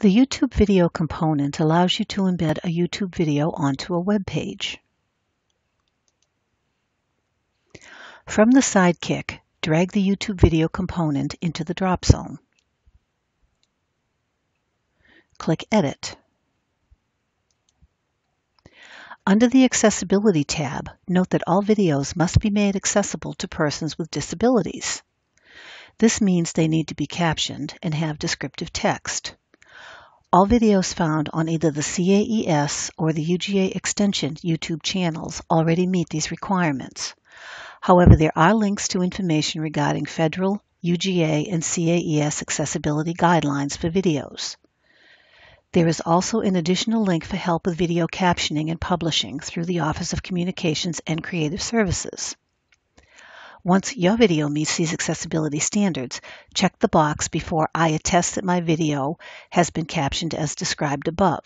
The YouTube video component allows you to embed a YouTube video onto a web page. From the Sidekick, drag the YouTube video component into the drop zone. Click Edit. Under the Accessibility tab, note that all videos must be made accessible to persons with disabilities. This means they need to be captioned and have descriptive text. All videos found on either the CAES or the UGA Extension YouTube channels already meet these requirements. However, there are links to information regarding federal, UGA, and CAES accessibility guidelines for videos. There is also an additional link for help with video captioning and publishing through the Office of Communications and Creative Services. Once your video meets these accessibility standards, check the box before "I attest that my video has been captioned as described above."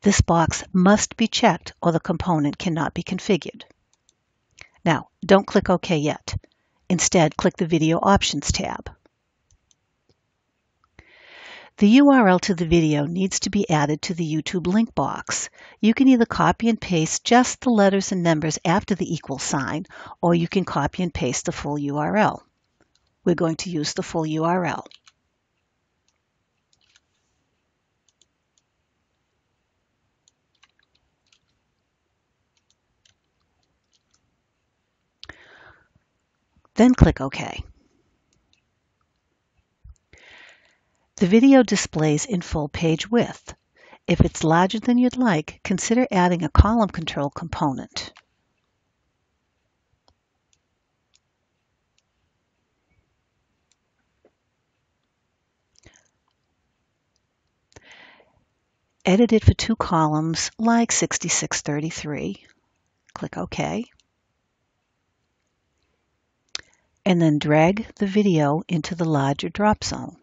This box must be checked or the component cannot be configured. Now, don't click OK yet. Instead, click the Video Options tab. The URL to the video needs to be added to the YouTube link box. You can either copy and paste just the letters and numbers after the equal sign, or you can copy and paste the full URL. We're going to use the full URL. Then click OK. The video displays in full page width. If it's larger than you'd like, consider adding a column control component. Edit it for two columns like 6633. Click OK. And then drag the video into the larger drop zone.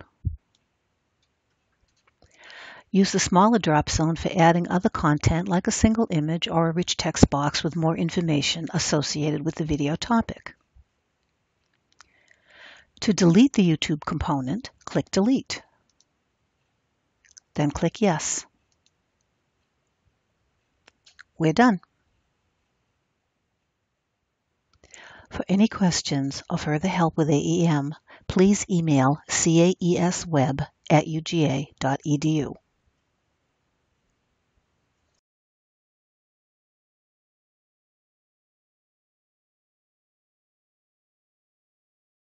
Use the smaller drop zone for adding other content like a single image or a rich text box with more information associated with the video topic. To delete the YouTube component, click Delete. Then click Yes. We're done. For any questions or further help with AEM, please email caesweb@uga.edu.